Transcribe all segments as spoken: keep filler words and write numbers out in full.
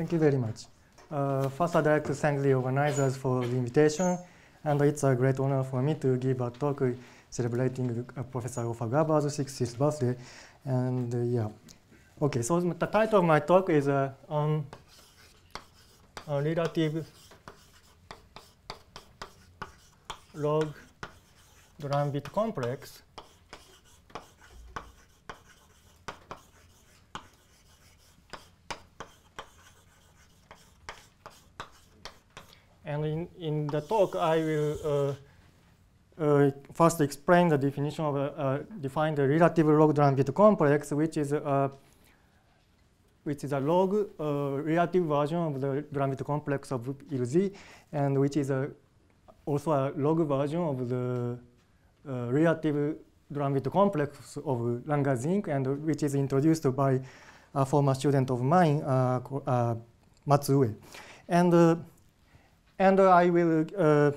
Thank you very much. Uh, first, I'd like to thank the organizers for the invitation, and it's a great honor for me to give a talk celebrating uh, Professor Ofer Gabber's sixtieth birthday. And uh, yeah, okay. So the title of my talk is uh, on uh, relative log de Rham-Witt complex and in, in the talk I will uh, uh, first explain the definition of uh, uh, define the relative log de Rham-Witt complex, which is a which is a log uh, relative version of the de Rham-Witt complex of Illusie, and which is a also a log version of the uh, relative de Rham-Witt complex of Langer-Zink, and uh, which is introduced by a former student of mine, uh, uh, Matsuue. And, uh, and uh, I will uh,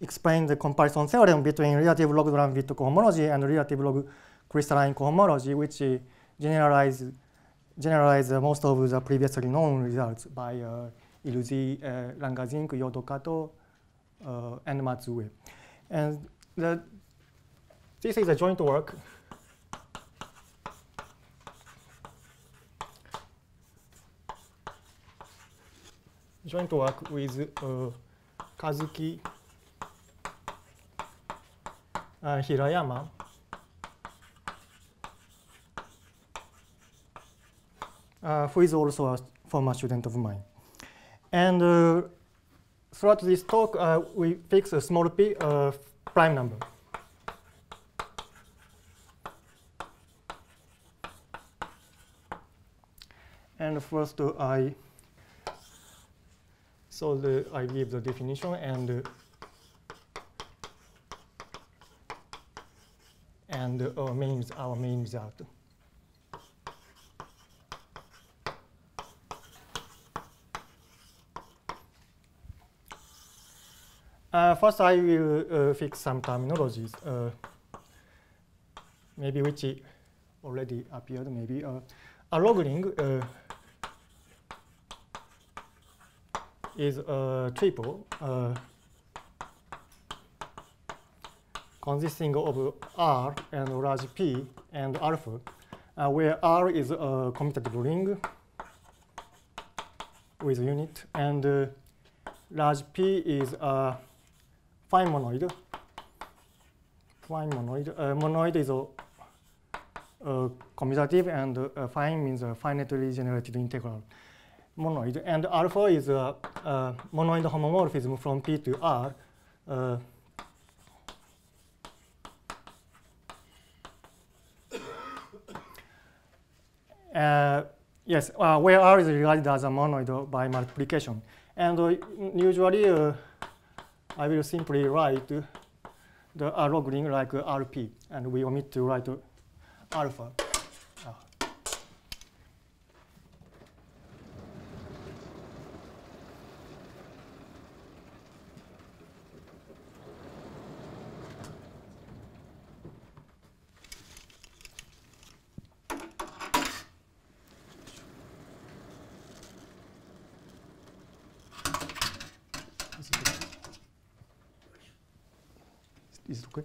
explain the comparison theorem between relative log de Rham-Witt cohomology and relative log crystalline cohomology, which uh, generalize, generalize uh, most of the previously known results by uh, Illusie, uh, Langer-Zink, Hyodo-Kato, Uh, and Matsuue. And the, this is a joint work joint work with uh, Kazuki uh, Hirayama uh, who is also a former student of mine. And uh, throughout this talk, uh, we fix a small p uh, prime number. And first, uh, I so the I give the definition and and uh, means our main result. Uh, first, I will uh, fix some terminologies, uh, maybe which already appeared, maybe. Uh, a log ring uh, is uh, triple, uh, consisting of R and large P and alpha, uh, where R is a commutative ring with a unit, and uh, large P is a Fine monoid. Fine monoid. Uh, monoid is a, a commutative, and uh, fine means a finitely generated integral. Monoid. And alpha is a, a monoid homomorphism from P to R. Uh, uh, yes, uh, where R is regarded as a monoid by multiplication. And uh, usually, uh, I will simply write the log ring like R P, and we omit to write alpha. Ah. Is it okay?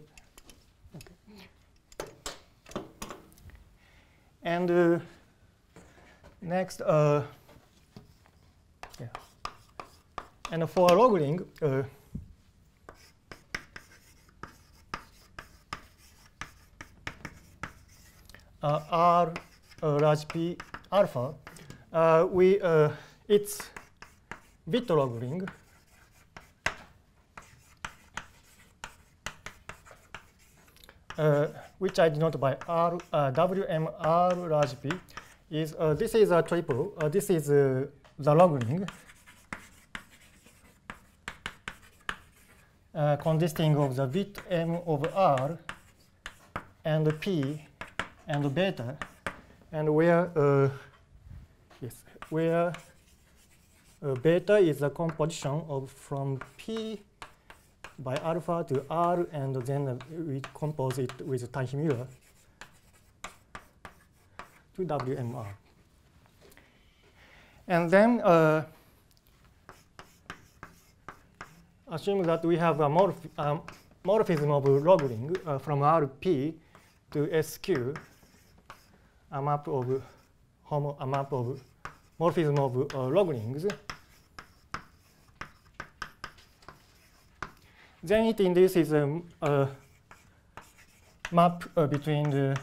Okay. And uh, next, uh, yeah. And for a log ring, uh, uh, R uh, large P alpha, uh, we uh, it's bit log ring. Uh, which I denote by R, uh, W M R large P, is uh, this is a triple. Uh, this is uh, the log ring uh, consisting of the bit M of R and P and beta, and where uh, yes, where uh, beta is the composition of from P by alpha to R, and then we compose it with Teichmüller to W M R. And then uh, assume that we have a morph um, morphism of log-ring uh, from R P to S Q, a map of homo a map of morphism of uh, log-rings. Then it induces a, a map uh, between the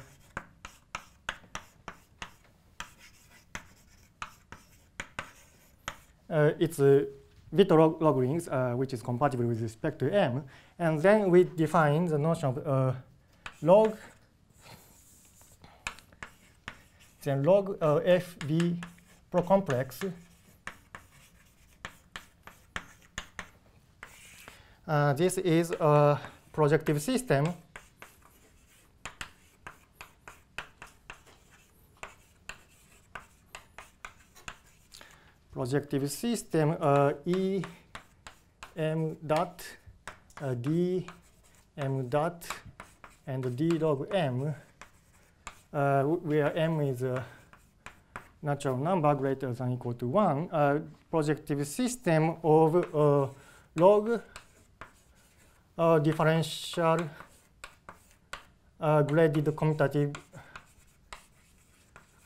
uh, its uh, bit log, log rings, uh, which is compatible with respect to M. And then we define the notion of uh, log, then log uh, F B procomplex. Uh, this is a projective system projective system uh, E M dot uh, D M dot and D log M, uh, where M is a natural number greater than or equal to one, uh, projective system of uh, log Uh, differential uh, graded commutative.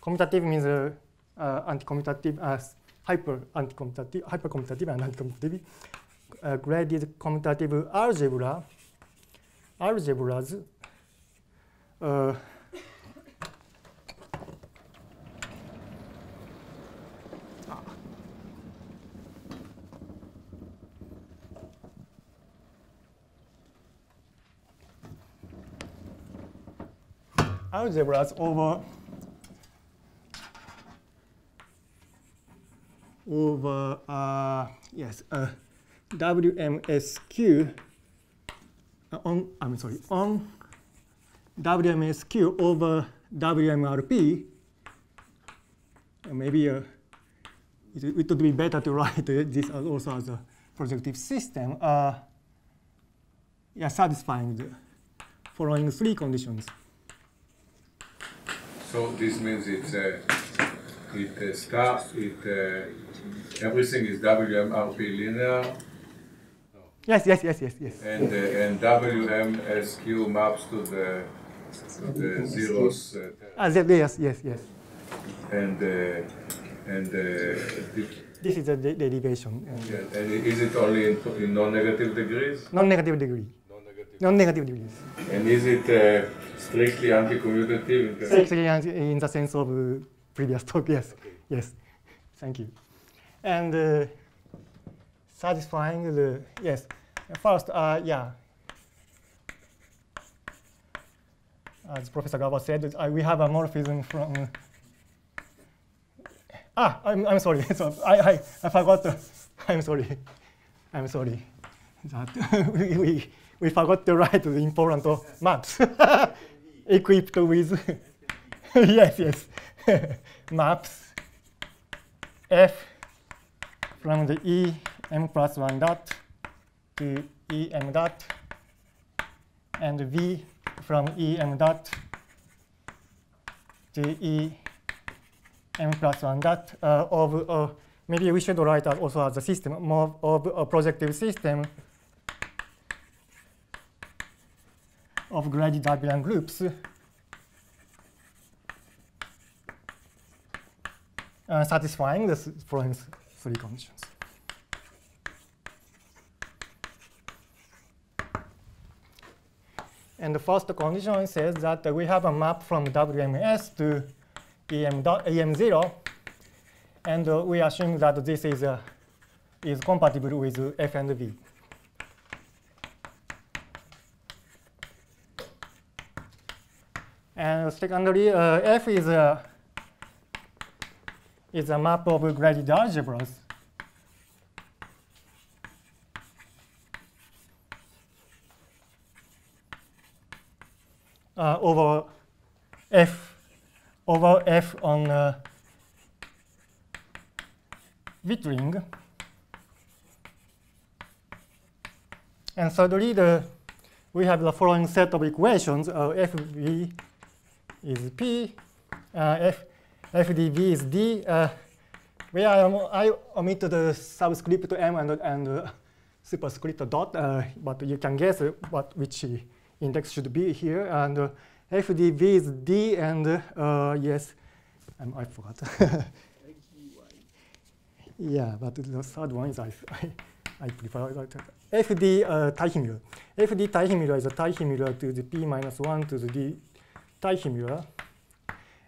Commutative means uh, uh, anti-commutative, uh, hyper anti-commutative, hypercommutative and anti-commutative. Uh, graded commutative algebra, algebras. Uh, algebras over over uh, yes uh, W M S Q uh, on I'm sorry on W M S Q over W M R P. Uh, maybe uh, it, it would be better to write this also as a projective system. Uh, yeah, satisfying the following three conditions. So this means it's uh, it uh, starts it uh, everything is W M R P linear. No. Yes, yes, yes, yes, yes. And uh, and W M S Q maps to the to the zeros. Uh, ah, yes, yes, yes. And uh, and uh, this is a de derivation. Yeah. And is it only in, in non-negative degrees? Non-negative degree. Non-negative degrees. And is it uh, strictly anti-commutative? Strictly anti in the sense of uh, previous talk, yes. Okay. Yes, thank you. And uh, satisfying the, yes, first, uh, yeah. As Professor Gabber said, uh, we have a morphism from, uh, ah, I'm, I'm sorry, so I, I, I forgot, to, I'm sorry, I'm sorry that we, we We forgot to write the important maps equipped with yes, yes, maps F from the E M plus one dot to E M dot and V from E M dot to E M plus one dot uh, of uh, maybe we should write that also as a system more of a projective system of graded abelian groups uh, satisfying the following three conditions. And the first condition says that uh, we have a map from W M S to E M zero, and uh, we assume that this is uh, is compatible with F and V. And secondly, uh, F is a is a map of graded algebras. Uh, over F over F on uh, Witt ring. And thirdly, the we have the following set of equations. Uh, F V is P, uh, F, F D V is D, uh, where I, I omitted the subscript m and, and uh, superscript dot, uh, but you can guess what which index should be here. And uh, F D B is D, and uh, yes, um, I forgot. Yeah, but the third one is I, I, I prefer that. F D uh, Teichmüller. F D Teichmüller is a Teichmüller to the P minus one to the D Teichmüller.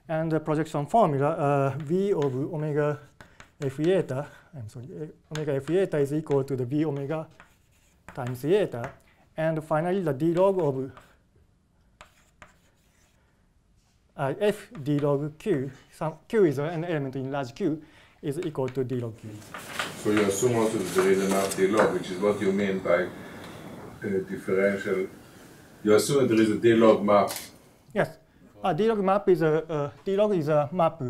And the projection formula, uh, V of omega F eta, I'm sorry, omega F eta is equal to the V omega times eta. And finally, the D log of uh, F D log Q, some Q is an element in large Q, is equal to D log Q. So you assume also that there is an R D log, which is what you mean by uh, differential. You assume that there is a D log map. Yes. Uh, D log map is a uh, D log is a map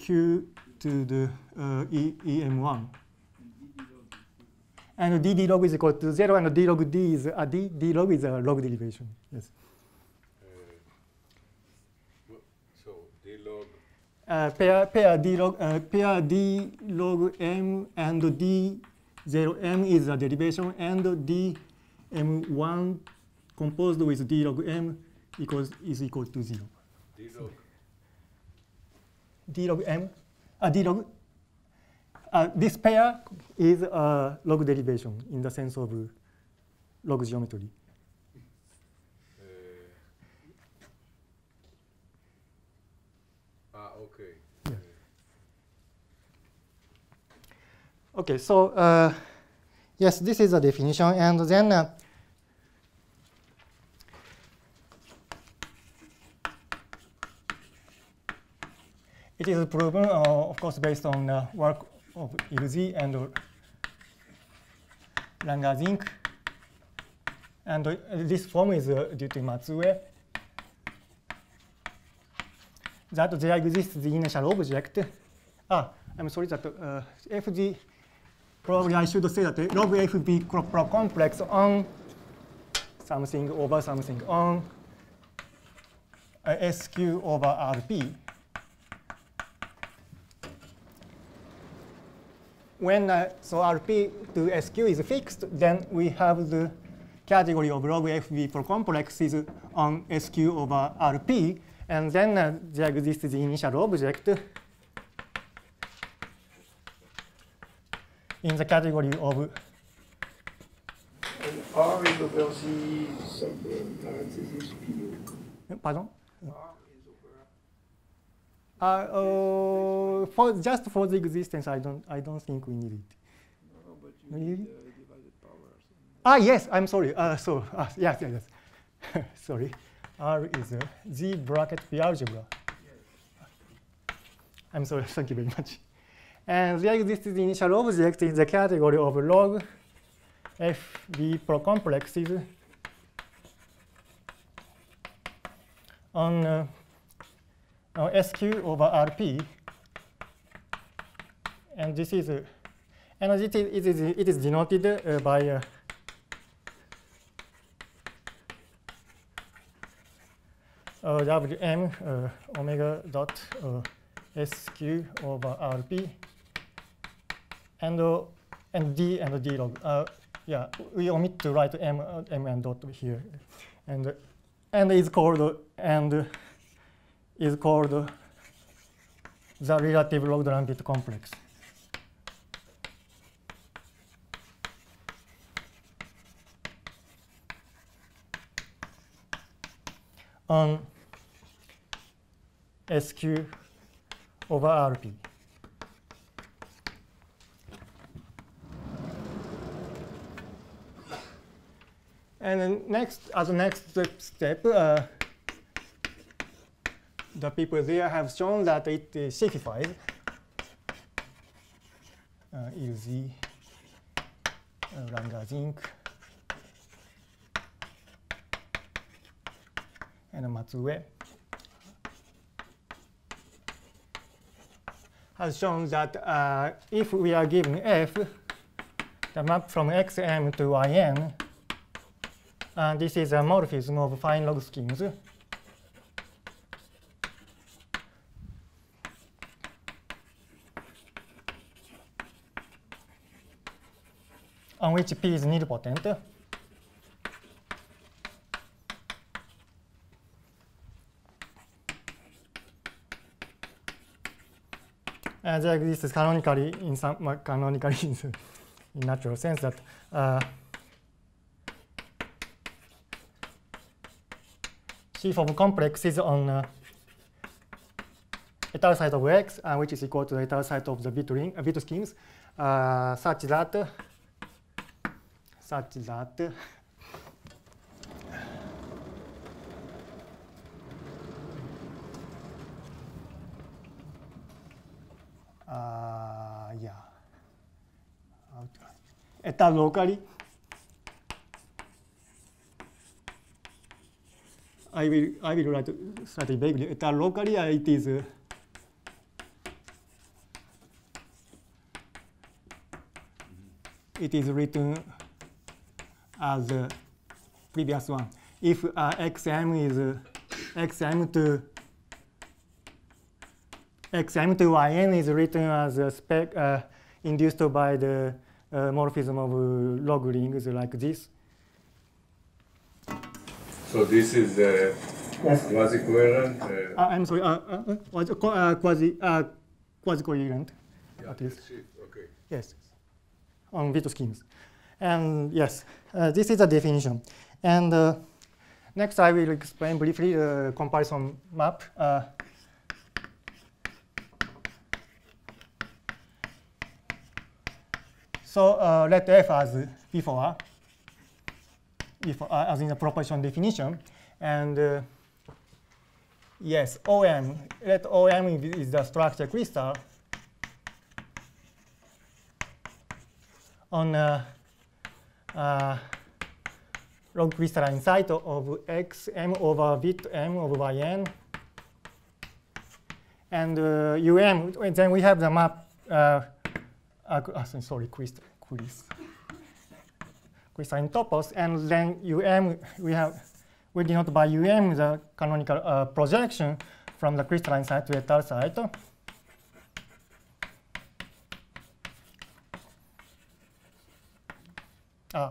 Q to the uh, E, E M one, and D D log is equal to zero, and D log D is a D D log is a log derivation. Yes. Uh, so D log uh, pair pair D log uh, pair D log M and D zero M is a derivation, and D M one composed with D log M equals is equal to zero. D log. D log M, uh, D log. Uh, this pair is a log derivation in the sense of log geometry. Uh, ah, okay. Yeah. Okay. So uh, yes, this is a definition, and then. Uh, It is proven, uh, of course, based on the uh, work of Illusie and uh, Langer-Zink. And uh, this form is uh, due to Matsuue, that there exists the initial object. Ah, I'm sorry that uh, F D, probably I should say that log F B complex on something over something on uh, S Q over R P. When uh, so R P to S Q is fixed, then we have the category of log F B for complexes on S Q over R P, and then uh, there exists the initial object in the category of. And R is over the sub parentheses P. Pardon? Uh, oh, for just for the existence, I don't, I don't think we need it. No, but you need, need uh, divided powers. Ah, yes, I'm sorry. Uh, so, uh, yes, yes, yes. Sorry, R is uh, G bracket P algebra. Yes. I'm sorry. Thank you very much. And there exists the initial object in the category of log F B procomplexes on. Uh, Now S Q over R P, and this is, uh, and it is, it is, it is denoted uh, by uh, uh, W M uh, omega dot uh, S Q over R P, and uh, and D and D log. Uh, yeah, we omit to write M uh, M and dot here, and uh, and is called uh, and. Uh, is called uh, the relative log de Rham-Witt complex. On S Q over R P. And then next, as a next step, uh, the people there have shown that it uh, simplifies uh, Illusie, uh, Langer-Zink, and Matsue has shown that uh, if we are given F, the map from X M to Y N, and this is a morphism of fine log schemes. on which P is nilpotent. Uh, there exists canonically in some canonically in natural sense that uh, C of complex is on uh, ethal site of X, uh, which is equal to the ethal site of the bit ring, uh, bit schemes, uh, such that such that. Uh, yeah. Ethal locally, I will I will write slightly vaguely. Ethal locally, uh, it is uh, it is written as the uh, previous one. If uh, xm is uh, xm to Xm to Yn is written as a spec uh, induced by the uh, morphism of uh, log rings like this. So this is uh, yes. quasi-coherent? Uh, uh, I'm sorry, uh, uh, uh, quasi, uh, quasi-coherent. Yeah, at least. Okay. Yes, on bit schemes. And yes, uh, this is the definition. And uh, next I will explain briefly the uh, comparison map. Uh, So uh, let F as before, if, uh, as in the proportion definition. And uh, yes, O M, let O M is the structure crystal on uh, uh, log crystalline site of X M over bit M over Yn. And uh, U M, then we have the map. Uh, Uh, sorry, crystal, crystalline topos, and then U M we have we denote by U M the canonical uh, projection from the crystalline site to ethal site. Uh,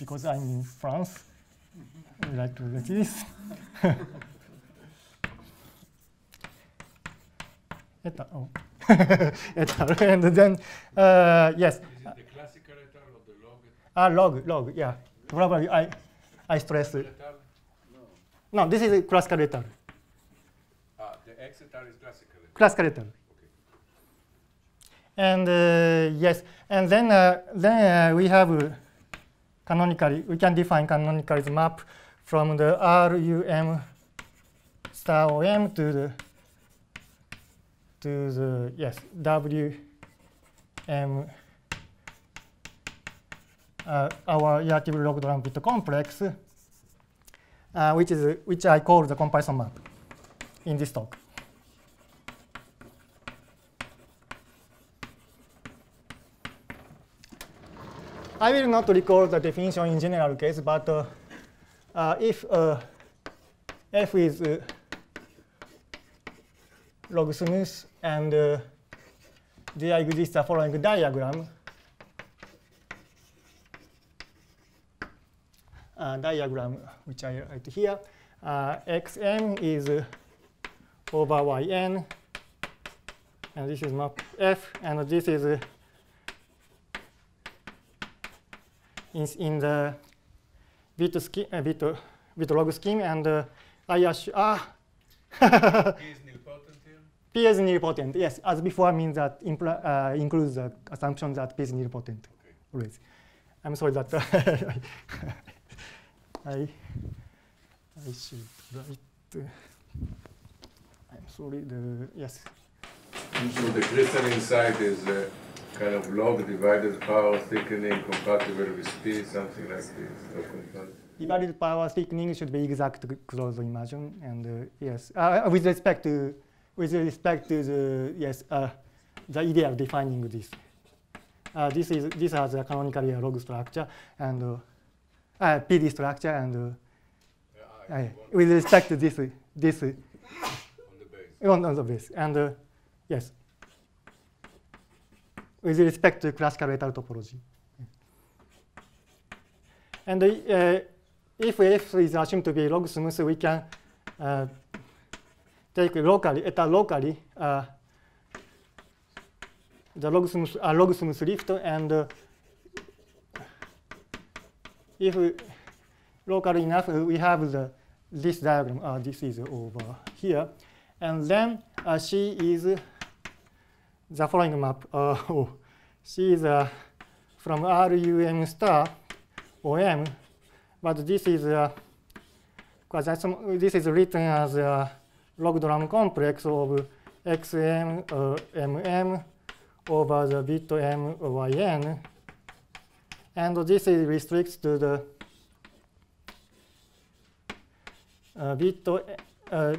because I'm in France, I would like to get this. Eta, oh. And then, uh, yes. Is it the classical ethal or the log? Ah, log, log, yeah. Probably I, I stress it. No. No, this is a classical ethal. Ah, the X ethal is classical ethal. Classical ethal. Okay. And uh, yes, and then uh, then uh, we have uh, canonically. We can define canonically the map from the R U M star O M to the. To the yes W M uh, our relative log de Rham-Witt complex, uh, which is which I call the comparison map in this talk. I will not recall the definition in general case, but uh, uh, if uh, F is uh, log smooth, and uh, there exists the following diagram. Uh, diagram which I write here. Uh, Xm is uh, over Yn, and this is map F, and this is uh, in, in the bit, scheme, uh, bit, uh, bit log scheme, and uh, I assure. Ah. P is nilpotent, yes, as before means that uh, includes the assumption that P is nilpotent, okay. Always. I'm sorry that I, I should write, I'm sorry, the, yes. So the crystalline site is a kind of log divided power thickening compatible with P, something like this. Okay. Divided power thickening should be exact closed immersion, and uh, yes, uh, with respect to With respect to the yes, uh, the idea of defining this, uh, this is this has a canonically log structure and uh, uh, P D structure, and uh, yeah, I uh, with respect to this, this on the base, on, on the base, and uh, yes, with respect to classical ethal topology. Yeah. And uh, if F is assumed to be log smooth, we can uh, take locally, eta locally, uh, the log smooth, uh, log smooth lift. And uh, if local enough, we have the, this diagram. Uh, this is over here. And then uh, she is the following map. Uh, oh, she is uh, from RUM star OM, but this is uh, this is written as a log Dram complex of X M uh, M M over the bit M Y N, and this is restricts to the uh, bit uh,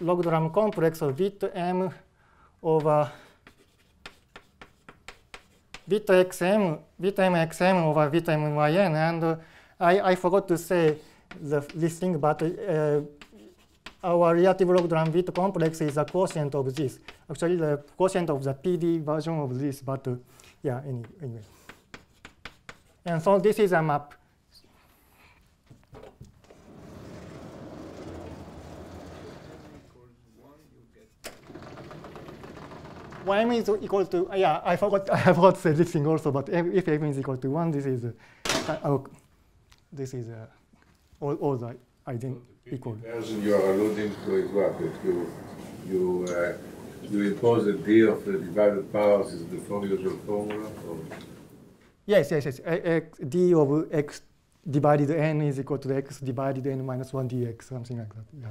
log Dram complex of bit M over bit xm, bit mxm over bit myn, and uh, I, I forgot to say the, this thing, but uh, our relative log Dram bit complex is a quotient of this. Actually, the quotient of the P D version of this, but uh, yeah, anyway, anyway. And so this is a map. When m is equal to, uh, yeah, I forgot, I forgot to say this thing also, but if m is equal to one, this is, uh, oh, this is uh, all, all the ident equal. The you are alluding to is what? That you, you, uh, you impose a D of the divided powers is the usual formula? Or? Yes, yes, yes. X, D of x divided n is equal to x divided n minus one dx, something like that. Yeah.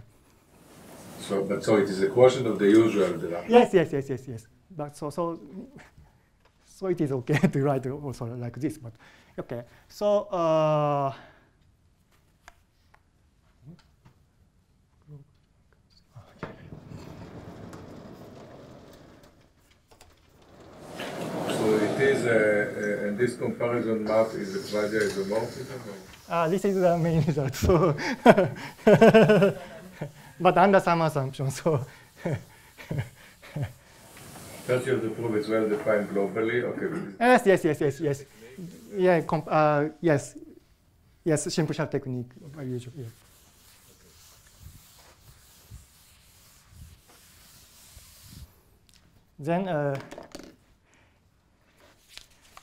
So, but so it is a quotient of the usual Dirac. Yes, yes, yes, yes, yes. But so, so, so it is okay to write also like this. But okay, so uh, so it is a, a, and this comparison map is a pleasure isomorphism. Ah, this is the main result. So, but under some assumptions, so. Don't you have to prove it's well defined globally? Okay. Yes, yes, yes, yes, yes. Yeah, comp uh, yes, yes. Simple sharp technique, by usual. Yeah. Then, uh,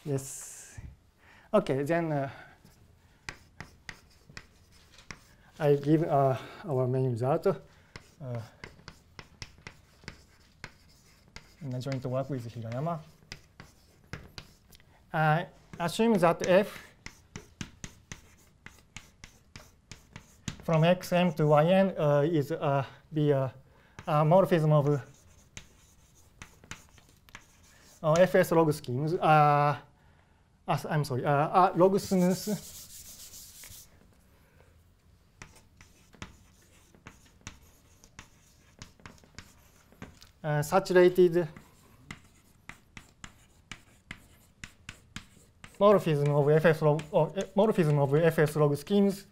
yes. Okay, then uh, I give uh, our main result. Uh, in a joint work with Hirayama. I assume that f from xm to yn uh, is uh, be a, a morphism of uh, fs log schemes. Uh, as, I'm sorry, uh, uh, log smooth Uh, saturated morphism of F S log or uh, morphism of F S log schemes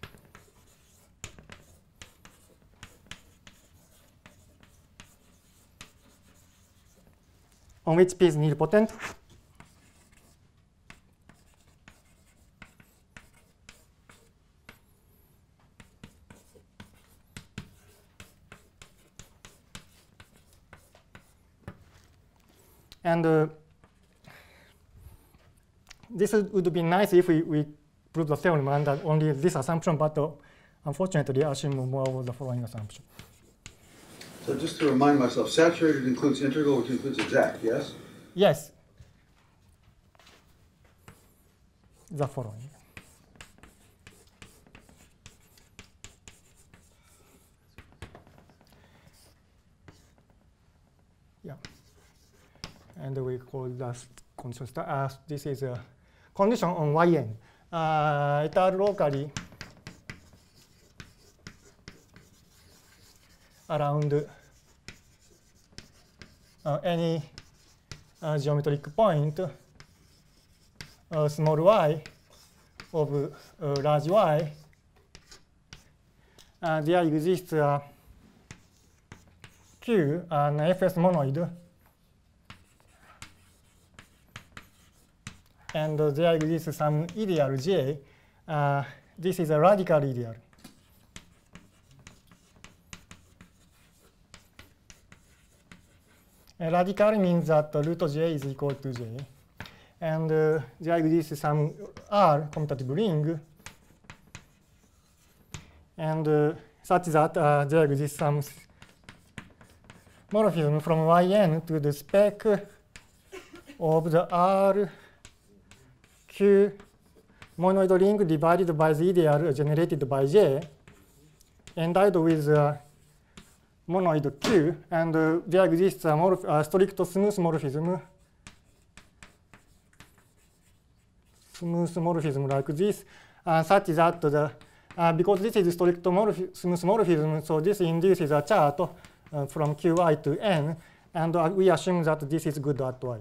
on which P is nilpotent. And uh, this would be nice if we, we prove the theorem under only this assumption, but uh, unfortunately, I assume more of the following assumption. So just to remind myself, saturated includes integral, which includes exact, yes? Yes. The following. And we call that condition uh, this is a condition on Yn. Uh, it are locally around uh, any uh, geometric point, uh, small y of uh, large y. Uh, there exists uh, Q, an F S monoid. And uh, there exists some ideal J uh, this is a radical ideal. A radical means that the root of j is equal to j. And uh, there exists some R commutative ring. And uh, such that uh, there exists some morphism from Yn to the spec of the R Q monoid ring divided by the ideal generated by J, endowed with uh, monoid Q, and uh, there exists a, morph a strict smooth morphism, smooth morphism like this, uh, such that the uh, because this is strict morph smooth morphism, so this induces a chart uh, from Qi to N, and uh, we assume that this is good at Y.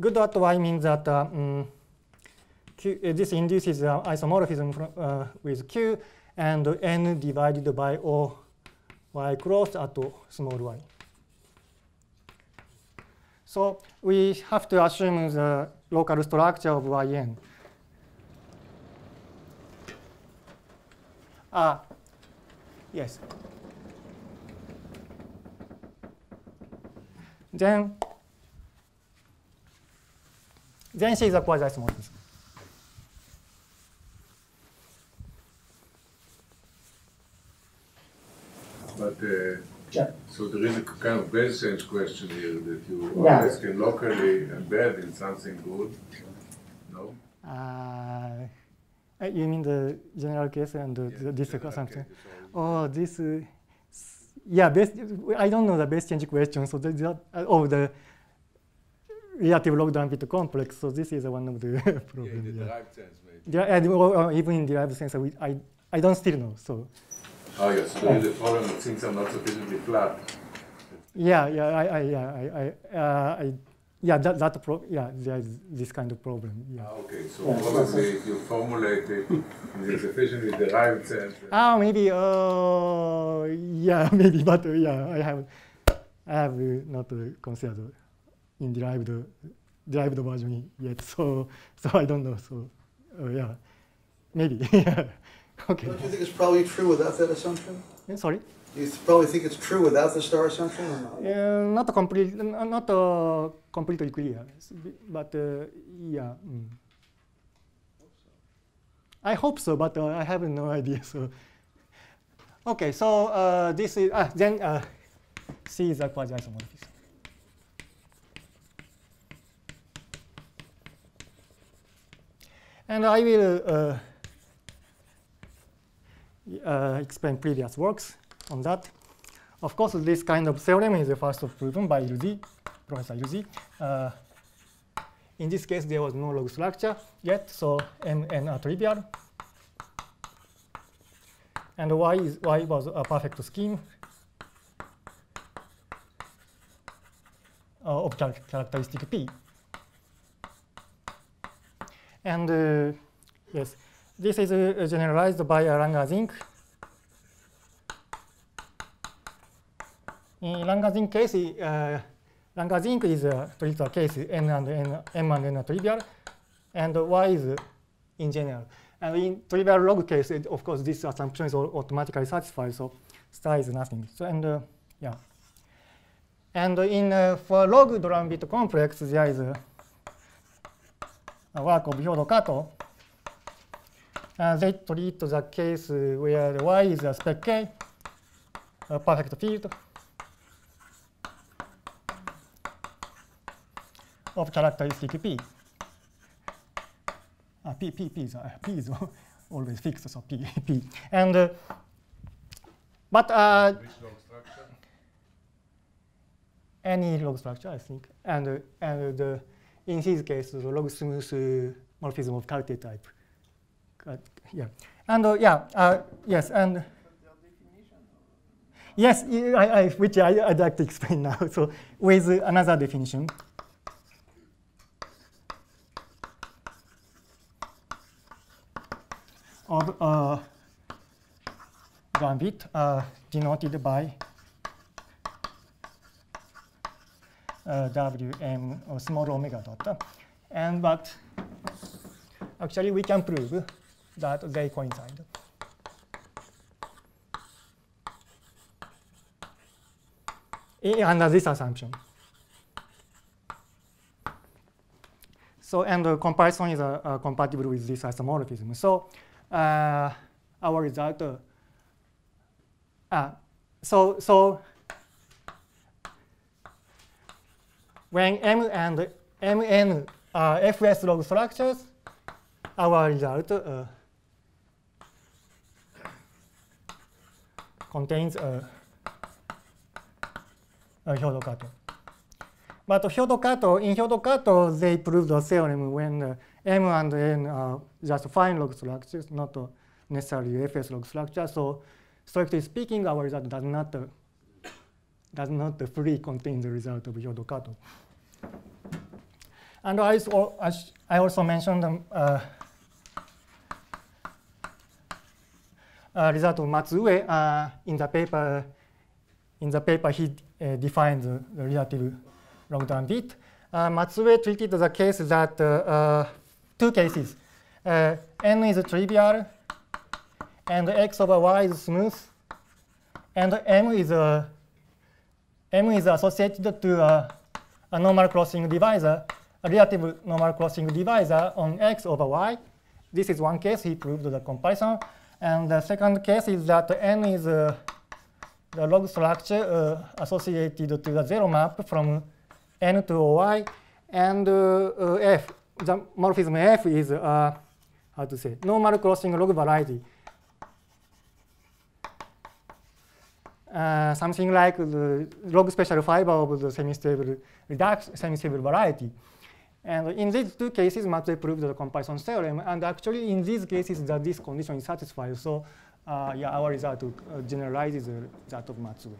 Good at Y means that uh, um, Q, uh, this induces uh, isomorphism from, uh, with Q and N divided by O Y cross at O, small y. So we have to assume the local structure of Yn. Ah, yes. Then Then she is a quasi-isomorphism. But uh, yeah. So there is a kind of base change question here that you yeah. always can locally embed in something good. No. Uh, you mean the general case and the, yeah, the this something? Oh, this. Uh, yeah, base, I don't know the base change question. So that uh, oh the. Relative log de Rham-Witt complex, so this is one of the problems. Yeah, in the derived yeah. sense, maybe. Yeah, and, or, or even in derived sense, we, I, I don't still know. So. Oh, yes, so yeah. The problem that things are not sufficiently flat. Yeah, yeah, I, I, yeah, I, uh, I, yeah, that, that pro yeah, there is this kind of problem. Yeah. Ah, okay, so yeah. Probably if you formulate it in the sufficiently derived sense. Ah, maybe, uh, yeah, maybe, but uh, yeah, I have, I have uh, not uh, considered. In derived derived version yet, so so I don't know. So uh, yeah, maybe. yeah. Okay. Don't you think it's probably true without that assumption? Yeah, sorry. You th probably think it's true without the star assumption, or not? Uh, not complete, not uh, completely clear, but uh, yeah. Mm. I hope so, but uh, I have no idea. So okay, so uh, this is ah, then uh, C is a quasi-isomorphism. And I will uh, uh, explain previous works on that. Of course, this kind of theorem is the first proven by Illusie, Professor Illusie. Uh, in this case, there was no log structure yet, so M n are trivial. And y, is, y was a perfect scheme of characteristic P. And uh, yes, this is uh, generalized by uh, Langer-Zink. In Langer-Zink case, uh, Langer-Zink is a trivial case, n and n, m and n are trivial, and y is uh, in general. And in trivial log case, it, of course, this assumption is automatically satisfied, so star is nothing. So and uh, yeah, and in uh, for log de Rham-Witt complex, there is. Uh, A work of Hyodo-Kato, uh, they treat the case where Y is a spec K, a perfect field of characteristic P. Uh, P, P, P is, uh, P is always fixed, so P, P. And uh, but uh, which log structure? Any log structure, I think, and uh, and the. In his case, the log smooth morphism of Kalte type. Uh, yeah, and uh, yeah, uh, yes, and but their definition? Yes, I, I, which I, I'd like to explain now. So with another definition, of uh, Rham-Witt uh, denoted by uh, Wm or small omega dot. And but actually we can prove that they coincide. In, under this assumption. So, and the comparison is uh, uh, compatible with this isomorphism. So, uh, our result, uh, uh, so, so when M and M N are F S log structures, our result uh, contains a, a Hyodo-Kato. But Hyodo-Kato, in Hyodo-Kato, they prove the theorem when uh, M and N are just fine log structures, not uh, necessarily F S log structures. So, strictly speaking, our result does not uh, does not uh, fully contain the result of Hyodo-Kato. And I also, I also mentioned the uh, uh, result of Matsuue uh, in the paper. In the paper, he uh, defines uh, the relative long-term bit. Uh, Matsuue treated the case that uh, uh, two cases. Uh, N is trivial, and X over Y is smooth, and M is uh, M is associated to uh, a normal crossing divisor, a relative normal crossing divisor on X over Y. This is one case. He proved the comparison. And the second case is that N is uh, the log structure uh, associated to the zero map from N to O Y, and uh, uh, F, the morphism F is, uh, how to say, normal crossing log variety. Uh, something like the log special fiber of the semi-stable reduction, semi-stable variety. And in these two cases, Matsuue proved the comparison theorem. And actually, in these cases, that this condition is satisfied. So, Uh, yeah, our result uh, generalizes uh, that of Matsuue.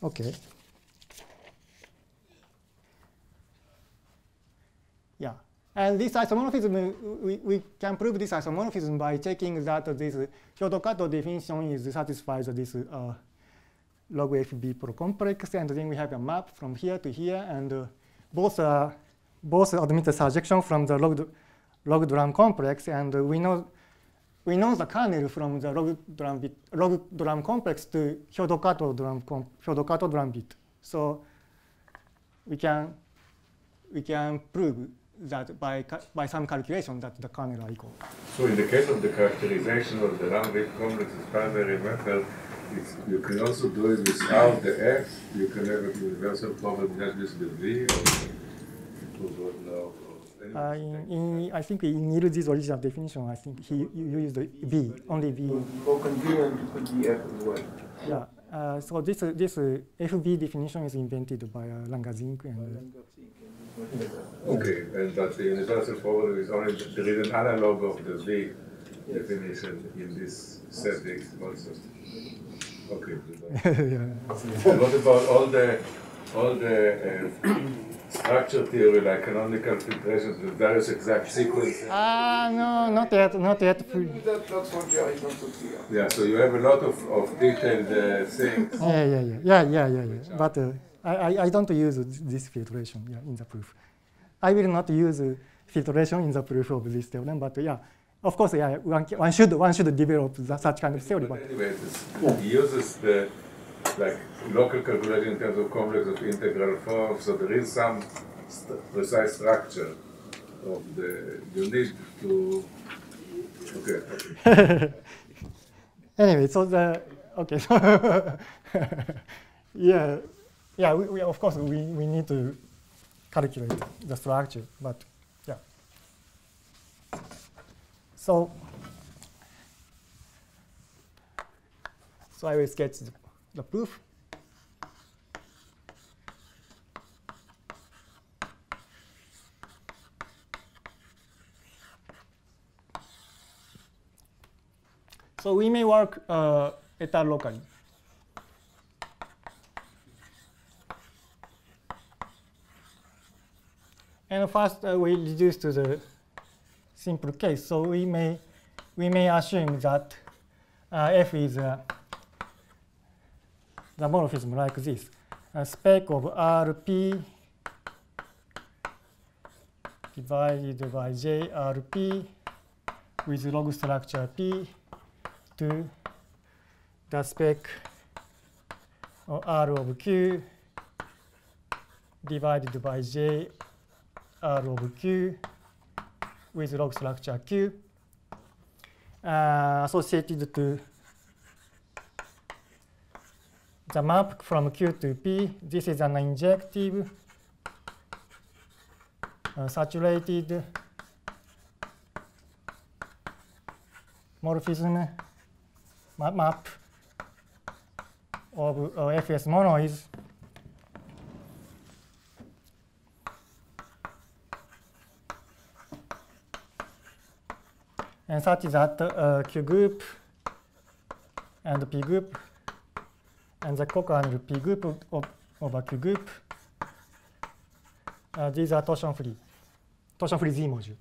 Okay. Yeah, and this isomorphism, we, we can prove this isomorphism by checking that this Hyodo-Kato definition is satisfies this. Uh, log F B procomplex, and then we have a map from here to here, and uh, both uh, both admit a surjection from the log log Dram complex, and uh, we know we know the kernel from the log Dram bit, log Dram complex to Hyodo-Kato Dram Hyodo-Kato Dram bit. So we can we can prove that by by some calculation that the kernel are equal. So in the case of the characterization of the Dram-Witt complex primary method, it's, you can also do it without the F. You can have a universal problem just with the V. Or uh, in, in, I think in Illusie's original definition, I think he used the V, only V. For convenience, it could be F as well. Yeah. Uh, so this uh, this uh, F V definition is invented by uh, Langer-Zink and. Uh, okay, and but the universal problem is only there is an analog of the V definition in this setting also. Okay. What about all the all the uh, structure theory, like canonical filtrations with various exact sequences? Ah, uh, no, not yet, not yet. Yeah, so you have a lot of, of detailed uh, things. Yeah, yeah, yeah, yeah, yeah, yeah. yeah. But uh, I I don't use this filtration yeah, in the proof. I will not use uh, filtration in the proof of this theorem, but uh, yeah. Of course, yeah, one, one should one should develop that, such kind of theory. But anyway, yeah. He uses the like local calculation in terms of complex of integral form, so there is some st precise structure of the you need to. Okay. okay. Anyway, so the okay. So yeah, yeah. We, we of course we we need to calculate the structure, but. So, so I will sketch the, the proof. So we may work uh, eta locally. And first uh, we reduce to the simple case. So we may we may assume that uh, f is uh, the morphism like this, a spec of R P divided by J R P with log structure P to the spec of R of Q divided by J R of Q with log structure Q uh, associated to the map from Q to P. This is an injective uh, saturated morphism ma map of uh, F S monoids. And such that uh, Q group and P group and the coconial P group of, of, of a Q group, uh, these are torsion free, torsion free Z module.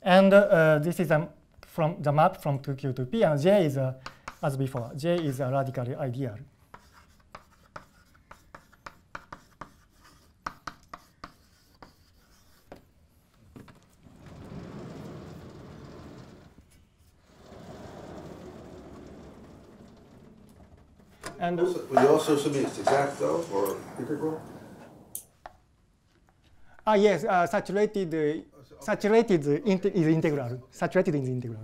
And uh, this is a, from the map from two Q to P, and J is a, as before, J is a radically ideal. And also, will you also submit it's exact though for integral? Ah yes, uh, saturated uh, saturated uh, int is integral. Saturated is integral.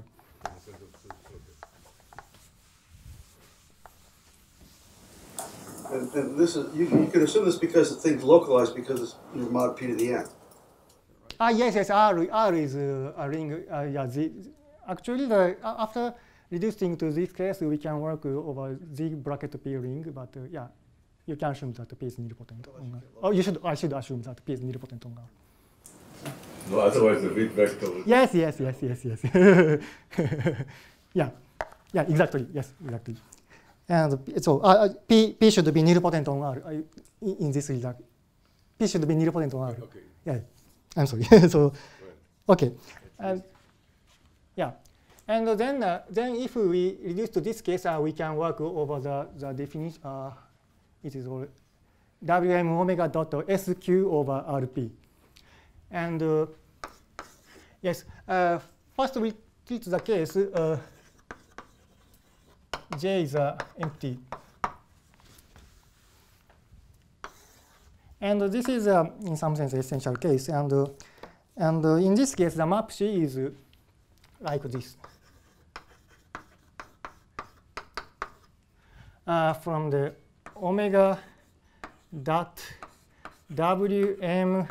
And, and this is you, you can assume this because the thing's localized because it's your mod p to the n. Ah yes, yes. R R is uh, a ring. Uh, yeah, the, actually the uh, after. Reducing to this case, we can work uh, over Z bracket P ring, but uh, yeah, you can assume that P is nilpotent well, on R. Oh, you should, I should assume that P is nilpotent on R. No, otherwise the big vector. Yes, yes, yes, yes, yes. yeah, yeah, exactly, yes, exactly. And so uh, P, P should be nilpotent on R I, in this regard. P should be nilpotent on R. Okay. Yeah, I'm sorry. so, okay. Um, yeah. And then, uh, then if we reduce to this case, uh, we can work over the, the definition. Uh, it is all W M omega dot S Q over R P. And uh, yes, uh, first we treat the case uh, J is uh, empty. And uh, this is, uh, in some sense, essential case. And, uh, and uh, in this case, the map C is uh, like this. Uh, from the omega dot W M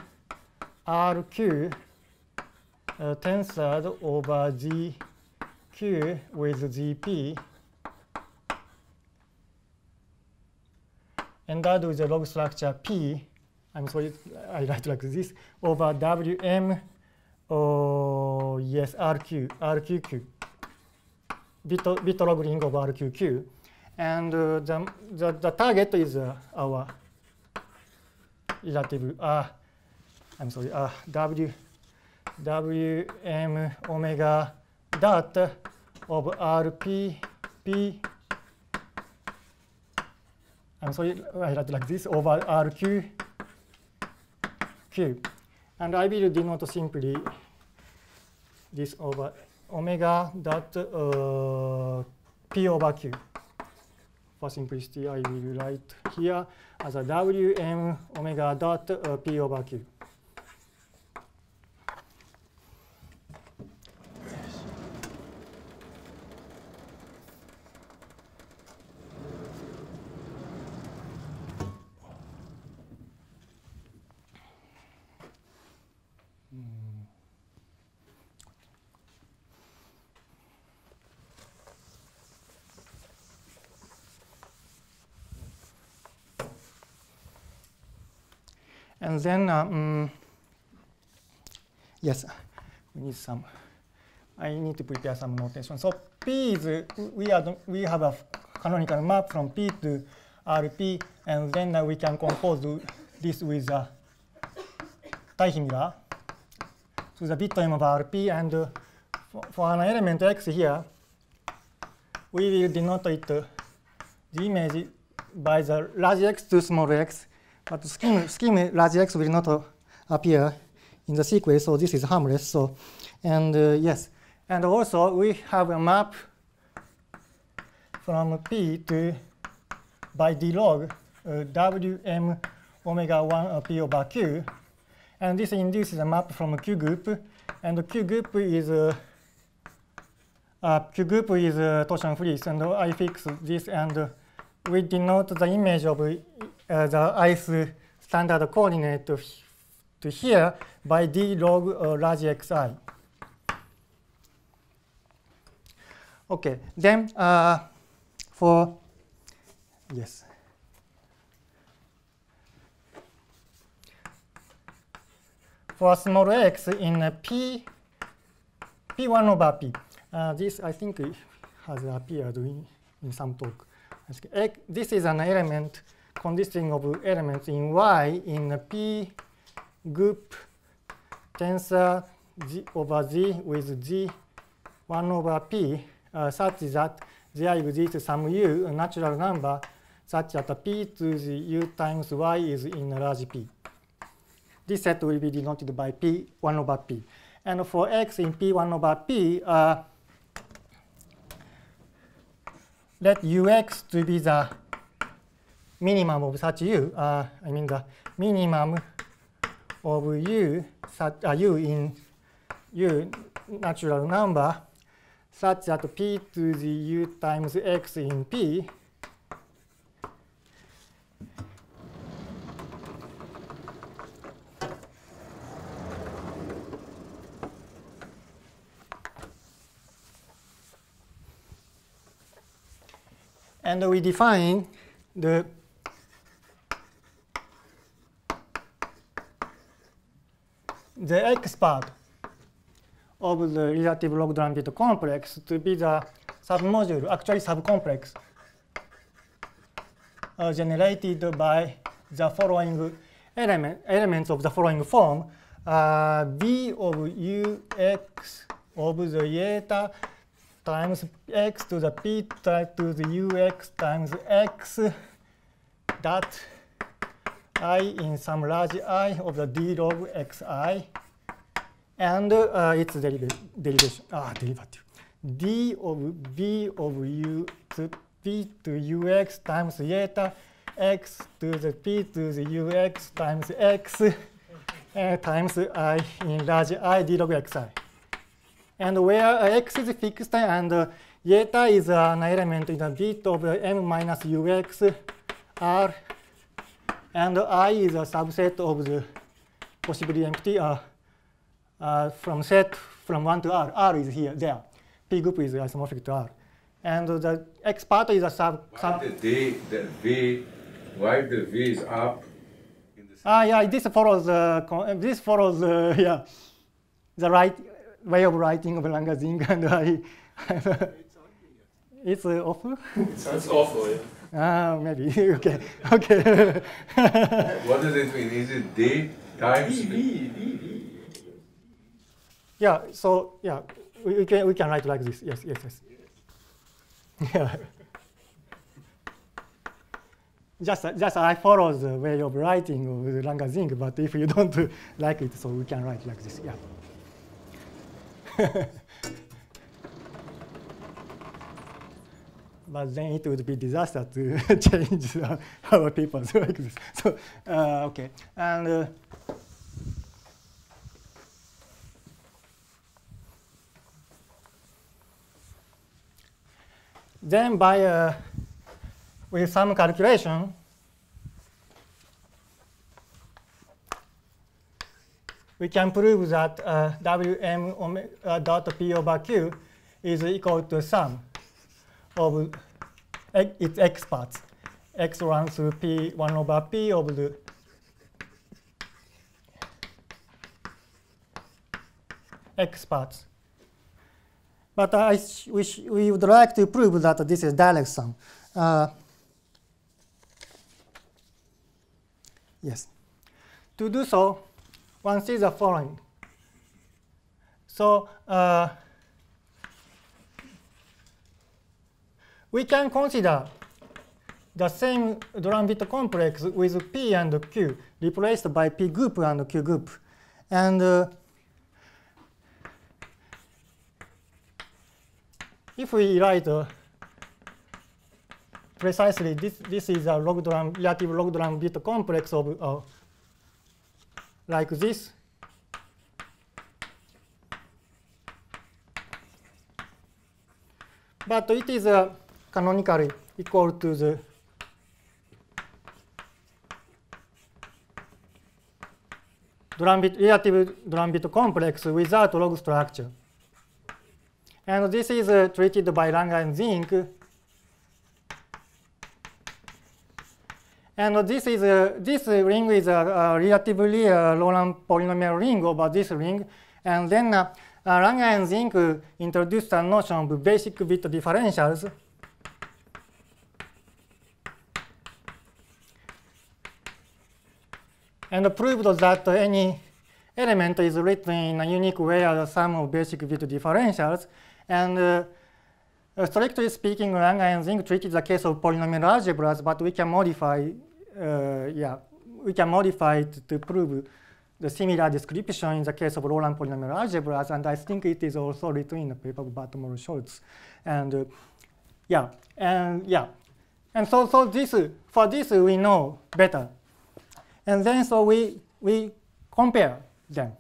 R Q uh, tensored over G Q with G P and that is the log structure P. I'm sorry, I write like this over W M oh yes R Q R Q Q bit, bit log ring of R Q Q. And uh, the, the, the target is uh, our relative, uh, I'm sorry, uh, W, Wm omega dot of R P, P, I'm sorry, I write like this, over R Q, Q. And I will denote simply this over omega dot uh, P over Q. For simplicity, I will write here as a Wm omega dot uh, P over Q. And then, um, yes, we need some. I need to prepare some notation. So P is uh, we are we have a canonical map from P to R P, and then uh, we can compose this with a Teichmüller to the bit time of R P, and uh, for, for an element X here, we will denote it, uh, the image by the large X to small X, but scheme, scheme large X will not uh, appear in the sequence, so this is harmless. So, and uh, yes, and also we have a map from P to by d log uh, Wm omega one P over Q, and this induces a map from Q group, and Q group is uh, uh, Q group is uh, torsion free, and I fix this, and uh, we denote the image of uh, the ith standard coordinate to here by d log uh, large xi. Okay, then uh, for yes, for small x in a p p one over p, uh, this I think has appeared in, in some talk. This is an element consisting of elements in y in a p group tensor G over Z with G one over P uh, such that there exists some U, a natural number, such that P to the U times Y is in a large P. This set will be denoted by P one over P. And for X in P one over P, uh, let U X to be the minimum of such U. Uh, I mean the minimum of u, such, uh, u in u natural number such that p to the u times x in p and we define the the x part of the relative log de Rham-Witt complex to be the submodule, actually subcomplex, uh, generated by the following element, elements of the following form, uh, b of u x of the eta times x to the p to the u x times x dot I in some large I of the d log xi, and uh, its deriv derivation, ah, derivative, d of b of u to p to ux times eta x to the p to the ux times x uh, times I in large I d log xi. And where uh, x is fixed and uh, eta is uh, an element in a bit of uh, m minus ux r, and I is a subset of the possibly empty uh, uh, from set from one to r. R is here, there. P group is isomorphic to R. And the X part is a sub. Why sub the D, the V, why the V is up? In the ah, yeah, this follows, uh, this follows uh, yeah, the right way of writing of Langer-Zink, and I. It's on here. It's uh, awful? It sounds awful, yeah. Ah, maybe. Okay. Okay. What does it mean? Is it d times d? d, d, d. Yeah. So yeah, we, we can we can write like this. Yes. Yes. Yes. yes. Yeah. just just I follow the way of writing of the Langer-Zink, but if you don't like it, so we can write like this. Yeah. But then it would be disaster to change uh, our papers like this. So uh, okay, and uh, then by uh, with some calculation, we can prove that uh, Wm omega uh, dot p over q is equal to sum of its x parts, x one through p one over p of the x parts. But I wish we would like to prove that this is direct sum. Uh, yes. To do so, one sees the following. So uh, we can consider the same de Rham-Witt complex with P and Q replaced by P group and Q group. And uh, if we write uh, precisely this, this is a log de Rham, relative log de Rham-Witt complex of uh, like this. But it is uh, canonically equal to the de Rham-Witt, relative de Rham-Witt complex without log structure. And this is uh, treated by Langer and Zink. And this is uh, this ring is a, a relatively uh, Laurent polynomial ring over this ring. And then uh, Uh, Langer and Zink uh, introduced a notion of basic bit differentials. And proved that uh, any element is written in a unique way as a sum of basic bit differentials. And uh, uh, strictly speaking, Langer and Zink treated the case of polynomial algebras, but we can modify, uh, yeah, we can modify it to prove the similar description in the case of Laurent polynomial algebras, and I think it is also written in the paper of Bartmore Schultz. And uh, yeah, and yeah, and so so this for this we know better, and then so we we compare them.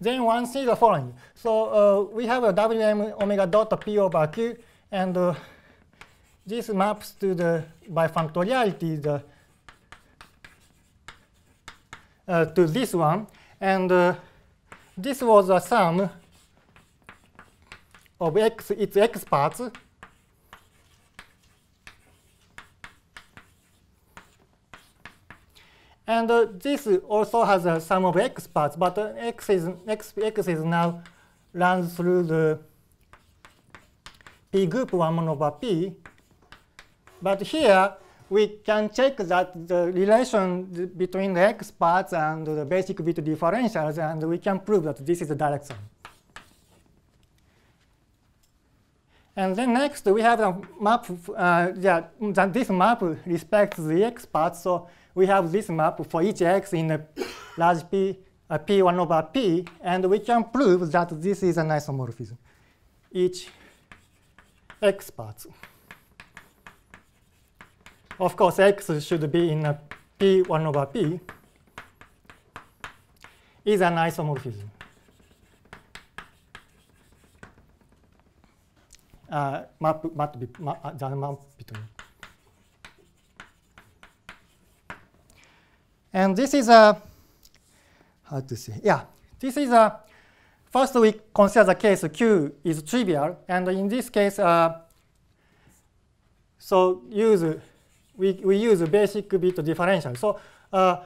Then one sees the following. So uh, we have a W M omega dot P over Q, and uh, this maps to the by functoriality the Uh, to this one, and uh, this was a sum of x, its x parts, and uh, this also has a sum of x parts, but uh, x is x, x is now runs through the P group one over P, but here we can check that the relation between the x parts and the basic bit differentials, and we can prove that this is the direction. And then next, we have a map. Uh, yeah, that this map respects the x parts, so we have this map for each x in a large P, a P one over P, and we can prove that this is an isomorphism, each x parts. Of course, x should be in a P one over P is an isomorphism. Uh, map, map, map, the map between. And this is a, how to say, yeah, this is a, first we consider the case Q is trivial, and in this case, uh, so use We, we use a basic bit differential. So uh,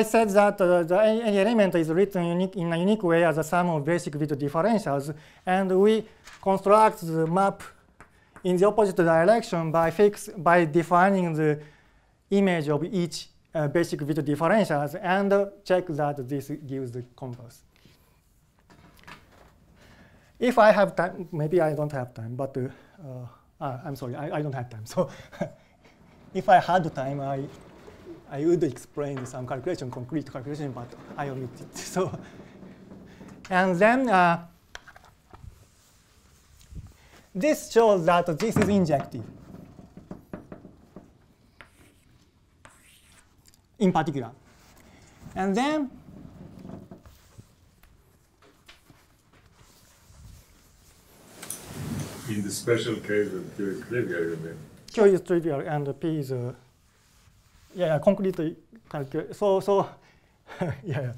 I said that uh, the, any element is written unique, in a unique way as a sum of basic bit differentials. And we construct the map in the opposite direction by, fix, by defining the image of each uh, basic bit differentials and uh, check that this gives the compass. If I have time, maybe I don't have time, but uh, uh, ah, I'm sorry, I, I don't have time. So. If I had time, I, I would explain some calculation, concrete calculation, but I omit it. So, and then uh, this shows that this is injective, in particular. And then in the special case of the trivial, you mean? Q is trivial and P is uh, yeah, concrete calculation. So, so yeah.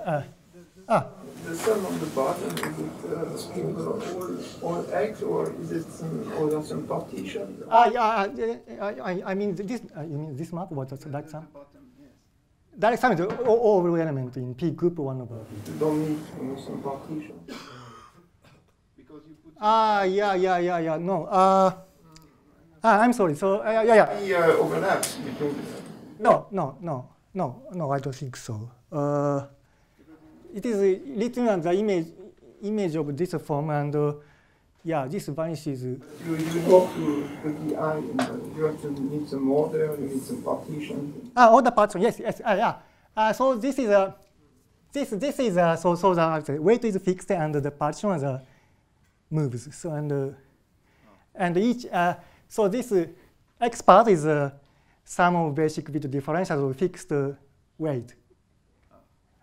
Uh, the, the, ah. the sum of the bottom, is it uh, single all, all X or is it some, or some partition? Ah, yeah, I, I, I mean this. Uh, you mean this map? What is the direct sum? Direct sum is all, all element in P group one over P. You don't need you know, some partition. Because you put ah, yeah, yeah, yeah, yeah. No. Uh, Ah, I'm sorry. So uh, yeah, yeah. The uh, overlaps between. No, no, no. No, no, I don't think so. Uh, it is written as the image, image of this form, and uh, yeah, this vanishes. You, you go to the D I, and you have to need some order, you need some partition. Ah, all the partition, yes, yes, ah, yeah. Uh, so this is a, this, this is a, so, so the weight is fixed, and the partition is a moves. So and uh, and each, uh, so this uh, X part is a sum of basic bit differentials of fixed uh, weight.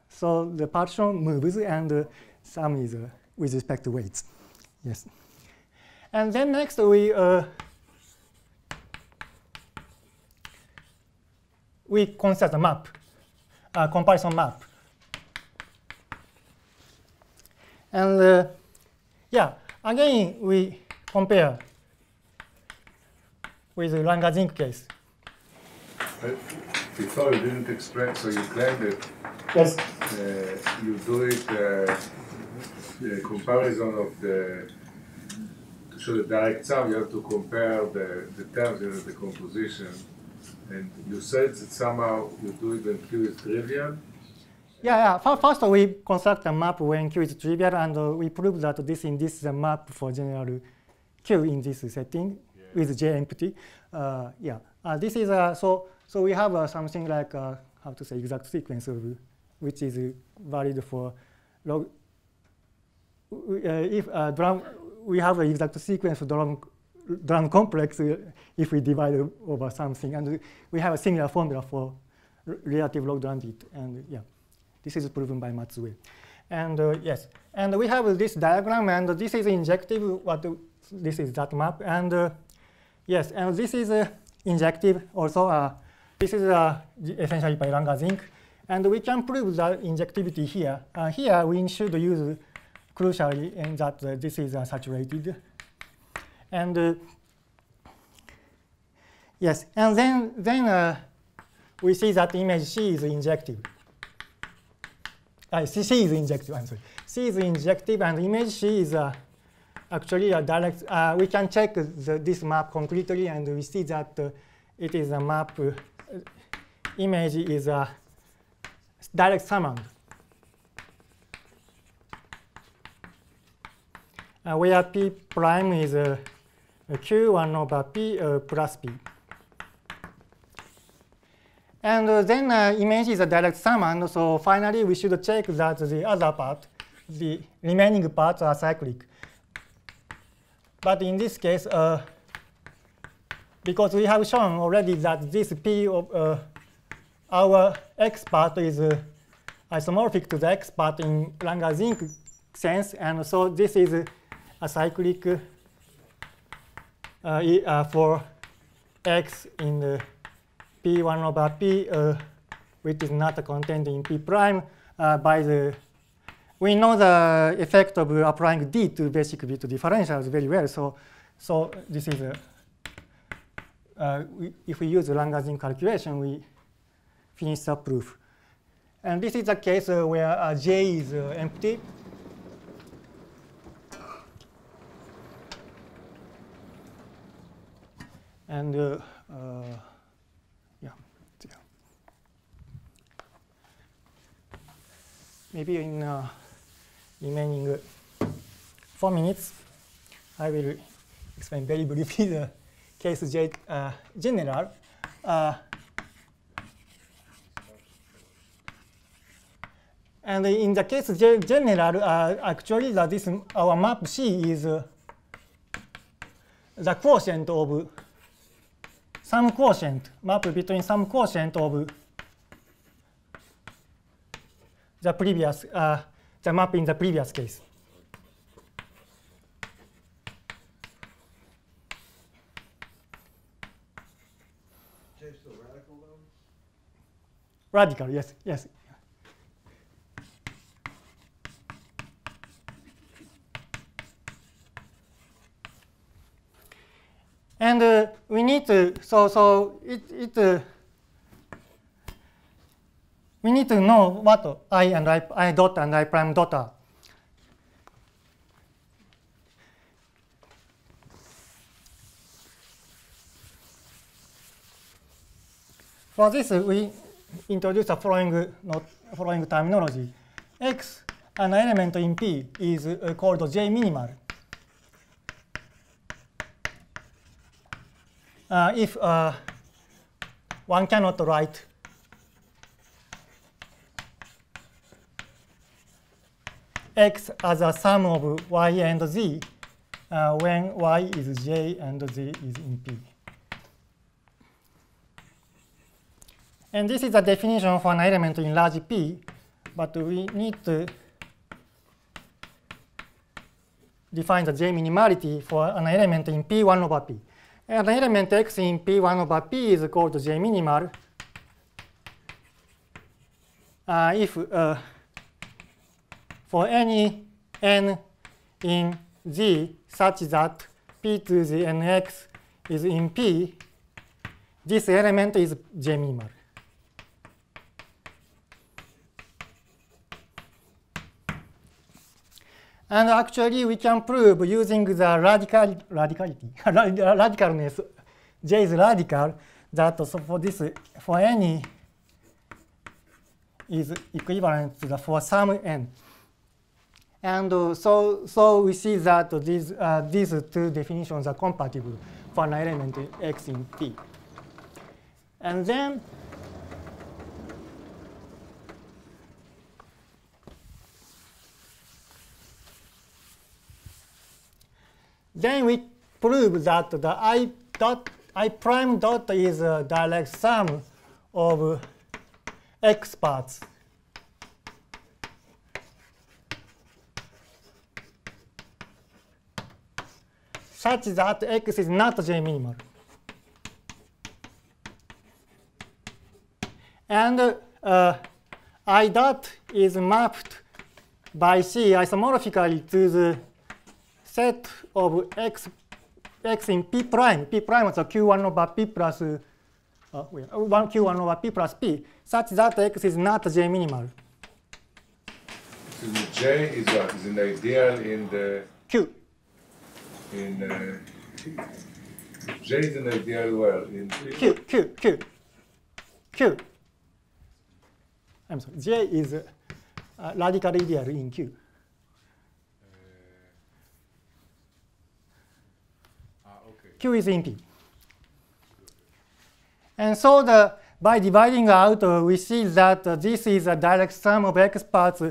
So the partition moves, and uh, sum is uh, with respect to weights. Yes. And then next we uh, we consider the map, uh, comparison map. And uh, yeah, again we compare with the Langer-Zink case. But before you didn't express, so you claimed it. Yes. Uh, you do it. Uh, The comparison of the, to show the direct sum, you have to compare the, the terms in the composition. And you said that somehow you do it when Q is trivial? Yeah, yeah. First, we construct a map when Q is trivial, and uh, we prove that this in this is a map for general Q in this setting, yeah, with J empty. Uh, yeah. Uh, this is uh, so, so we have uh, something like, uh, how to say, exact sequence of, which is valid for log. We, uh, if uh, drum, we have an exact sequence for drum, drum complex uh, if we divide over something, and we have a similar formula for relative log drum bit, and yeah, this is proven by Matsuue. And uh, yes, and we have this diagram, and this is injective. What this is that map, and uh, yes, and this is uh, injective also. Uh, this is uh, essentially by Langer-Zink, and we can prove the injectivity here. Uh, here we should use. Crucially, in that uh, this is uh, saturated, and uh, yes, and then then uh, we see that image C is injective. Uh, C, C is injective. I'm sorry. C is injective, and image C is uh, actually a direct. Uh, we can check the, this map completely, and we see that uh, it is a map. Uh, image is a direct summand. Uh, where P prime is uh, Q one over P uh, plus P. And uh, then uh, image is a direct summand, so finally we should check that the other part, the remaining parts are cyclic. But in this case, uh, because we have shown already that this P of uh, our X part is uh, isomorphic to the X part in Langer-Zink sense, and so this is uh, a cyclic uh, uh, for X in the P one over P, uh, which is not contained in P prime, uh, by the, we know the effect of applying D to basic bit differentials very well. So, so this is, a, uh, we, if we use Langer-Zink calculation, we finish the proof. And this is a case uh, where uh, J is uh, empty. And uh, uh, yeah, maybe in uh, remaining uh, four minutes, I will explain very briefly the case J uh, general. Uh, and in the case J general, uh, actually, that this our map C is uh, the quotient of some quotient, map between some quotient of the previous, uh, the map in the previous case. J is still radical though? Radical, yes, yes. And uh, we need to, so, so it, it, uh, we need to know what I and I, I dot and I prime dot are. For this, we, introduce the following, not following terminology. X, an element in P, is uh, called J minimal uh, if uh, one cannot write X as a sum of Y and Z uh, when Y is J and Z is in P. And this is the definition for an element in large P, but we need to define the J minimality for an element in P one over P. And the element X in P one over P is called J minimal uh, if uh, for any n in Z such that P to the nx is in P, this element is J minimal. And actually, we can prove using the radical radicality radicalness, J is radical, that so for this for any is equivalent to the for some n. And uh, so, so we see that these, uh, these two definitions are compatible for an element X in P. And then then we prove that the I dot I prime dot is a direct sum of X parts. Such that X is not J minimal. And uh, I dot is mapped by C isomorphically to the set of X, X in P prime. P prime is a Q one over P plus, uh, one Q one over P plus P, such that X is not J minimal. So the J is what? Is an ideal in the Q. In uh, J is an ideal world in Q, Q, Q, Q. I'm sorry, J is a uh, radical ideal in Q. Uh, okay. Q is in P. And so the, by dividing out, uh, we see that uh, this is a direct sum of X parts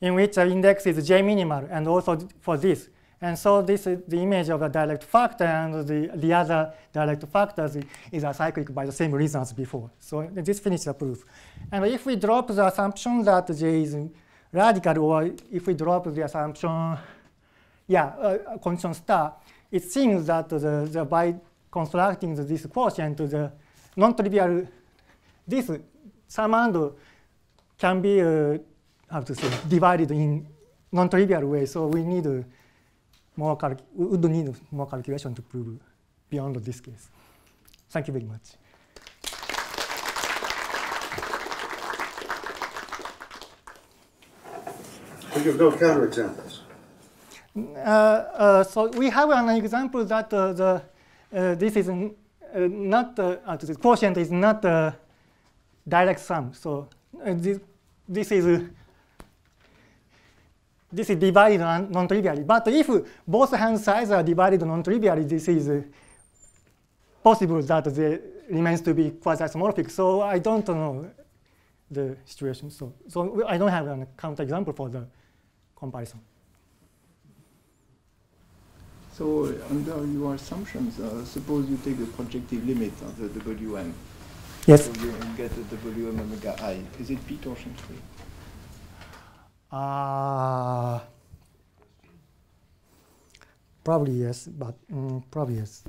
in which the index is J minimal, and also for this. And so this is the image of the direct factor, and the, the other direct factors is acyclic by the same reason as before. So this finishes the proof. And if we drop the assumption that J is radical, or if we drop the assumption, yeah, uh, condition star, it seems that the, the by constructing this quotient, the non-trivial, this summand can be, uh, how to say, divided in non-trivial way. So we need Uh, More we would need more calculation to prove beyond this case. Thank you very much. We have no counterexamples. Uh, uh, so we have an example that uh, the uh, this is uh, not uh, uh, this quotient is not uh, direct sum. So uh, this this is. Uh, This is divided non-trivially. But if both hand sides are divided non-trivially, this is uh, possible that they remains to be quasi-isomorphic. So I don't know the situation. So, so I don't have a counterexample for the comparison. So uh, under your assumptions, uh, suppose you take the projective limit of the W M. Yes. So you get the W M omega I. Is it P torsion free? Uh, probably yes, but mm, probably yes,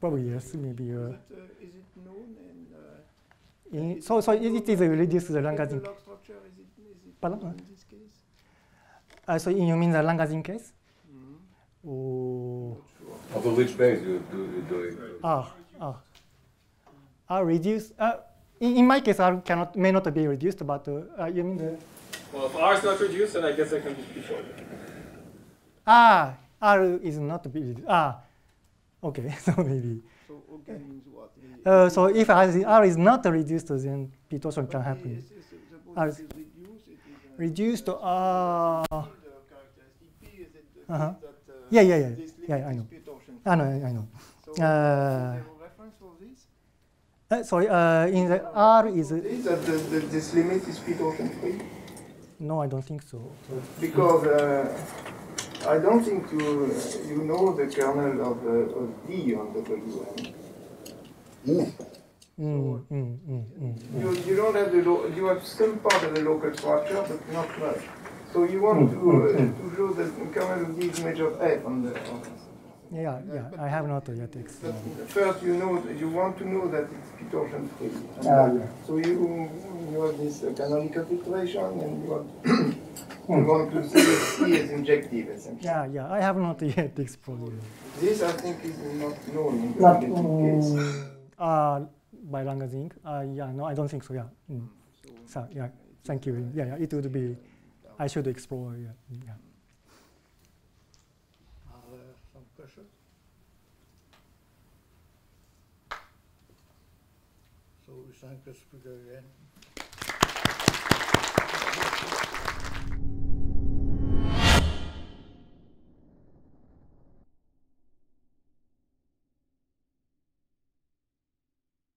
probably yes, maybe. Uh, is, it, uh, is it known? And, uh, in, is so, it so known it is uh, reduced to the Langer-Zink. Pardon? In this case? Uh, so you mean the Langer-Zink case? Mm-hmm. Oh. Over which base you do you doing? Ah, ah, ah, reduced. Uh, in, in my case, I cannot may not be reduced, but uh, you mean the. Well, if R is not reduced, then I guess I can be short. Ah, R is not reduced. Ah, okay, so maybe. So okay means what? Uh, so if R is not reduced, then distortion can happen. As reduced, ah. Uh, uh-huh. Yeah, yeah, yeah. Yeah, I know. I know, I know. So, uh, is there a reference for this? Uh, sorry, uh, in the R is. Is that the, the, this limit is speed ocean free? No, I don't think so. Because uh, I don't think you you know the kernel of, uh, of D on W M. Mm. Mm, mm, mm, mm, you you don't have the lo you have some part of the local structure, but not much. So you want to, uh, to show the kernel of D is measured F on the. On Yeah, yeah, I have not yet explained. First, you know, you want to know that it's P-torsion free. And, uh, yeah. So you, you have this uh, canonical filtration, and you want, you want to see that C is injective, essentially. Yeah, yeah, I have not yet explained. This, I think, is not known in the but, um, case. Uh, by Langer-Zink? Uh, yeah, no, I don't think so, yeah. Mm. So, so, yeah, thank you. Yeah, yeah, it would be, I should explore, yeah. yeah. So we thank you again.